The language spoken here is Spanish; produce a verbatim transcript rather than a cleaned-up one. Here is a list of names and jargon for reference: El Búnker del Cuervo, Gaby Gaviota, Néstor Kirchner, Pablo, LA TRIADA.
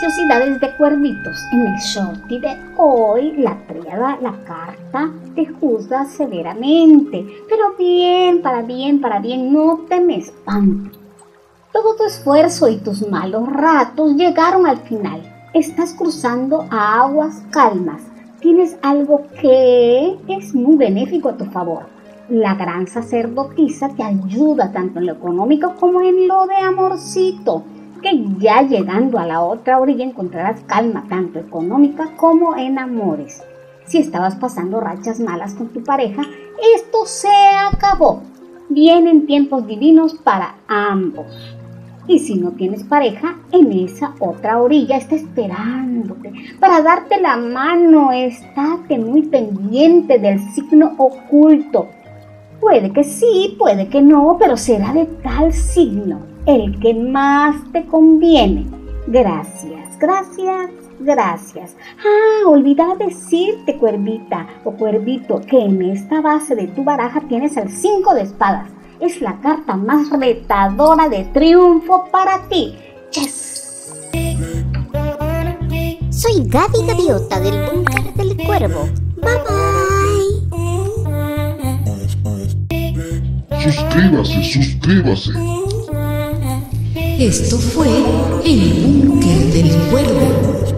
preciosidades de cuervitos en el shorty de hoy. La triada, la carta, te juzga severamente, pero bien, para bien, para bien, no te me espantes. Todo tu esfuerzo y tus malos ratos llegaron al final. Estás cruzando a aguas calmas. Tienes algo que es muy benéfico a tu favor. La gran sacerdotisa te ayuda tanto en lo económico como en lo de amorcito, que ya llegando a la otra orilla encontrarás calma tanto económica como en amores. Si estabas pasando rachas malas con tu pareja, esto se acabó. Vienen tiempos divinos para ambos. Y si no tienes pareja, en esa otra orilla está esperándote para darte la mano. Estate muy pendiente del signo oculto. Puede que sí, puede que no, pero será de tal signo el que más te conviene. Gracias, gracias, gracias. Ah, olvidaba decirte, cuervita o cuervito, que en esta base de tu baraja tienes el cinco de espadas. Es la carta más retadora de triunfo para ti. Yes. Soy Gaby Gaviota del Búnker del Cuervo. Bye bye. Suscríbase, suscríbase. Esto fue El Búnker del Cuervo.